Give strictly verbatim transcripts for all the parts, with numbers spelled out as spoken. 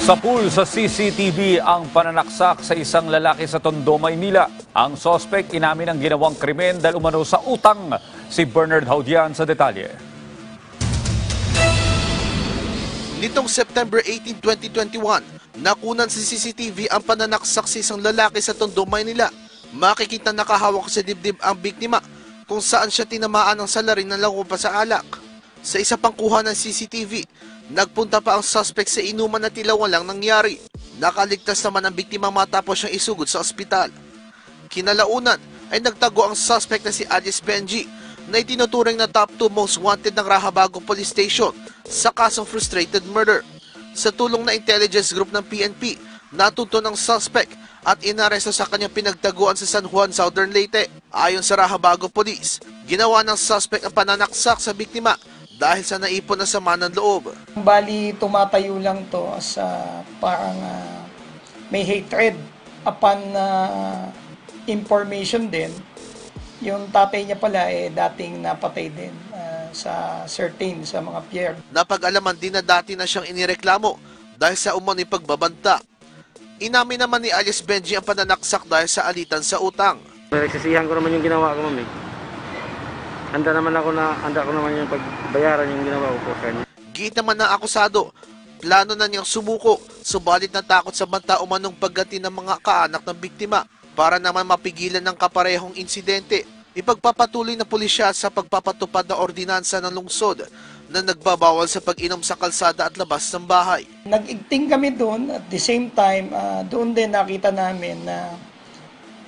Sa pool sa C C T V ang pananaksak sa isang lalaki sa Tondo, Maynila. Ang sospek inamin ang ginawang krimen dahil umano sa utang. Si Bernard Haudian sa detalye. Nitong September eighteenth, twenty twenty-one, nakunan sa C C T V ang pananaksak sa isang lalaki sa Tondo, Maynila. Makikita nakahawak sa dibdib ang biktima kung saan siya tinamaan ng salarin ng lakupa sa alak. Sa isa pang kuha ng C C T V, nagpunta pa ang suspect sa inuman na tila walang nangyari. Nakaligtas naman ang biktima matapos siyang isugod sa ospital. Kinalaunan ay nagtago ang suspect na si Alice Benji na itinuturing na top two most wanted ng Rahabago Police Station sa kasong frustrated murder. Sa tulong na intelligence group ng P N P, natuntun ang suspect at inaresto sa kanyang pinagtaguan sa San Juan Southern Leyte. Ayon sa Rahabago Police, ginawa ng suspect ang pananaksak sa biktima dahil sa naipon na sama ng loob. Bali, tumatayo lang to as uh, parang uh, may hatred upon uh, information din. Yung tatay niya pala eh dating napatay din uh, sa certain, sa mga pier. Napag-alaman din na dati na siyang inireklamo dahil sa umano'y pagbabanta. Inamin naman ni Alice Benji ang pananaksak dahil sa alitan sa utang. Nagsisihan ko naman yung ginawa ko, mami. Handa naman ako na, handa ko naman yung pagbayaran yung ginawa ko po sa inyo. Giit naman ng akusado, plano na niyang sumuko, subalit natakot sa banta umanong pagganti ng mga kaanak ng biktima para naman mapigilan ng kaparehong insidente. Ipagpapatuloy na pulisya sa pagpapatupad na ordinansa ng lungsod na nagbabawal sa pag-inom sa kalsada at labas ng bahay. Nag-igting kami doon, at the same time, uh, doon din nakita namin na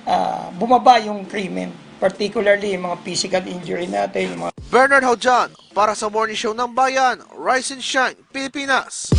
uh, bumaba yung krimen. Particularly yung mga physical injury natin. Mga... Bernard Haudian, para sa Morning Show ng Bayan, Rise and Shine, Pilipinas.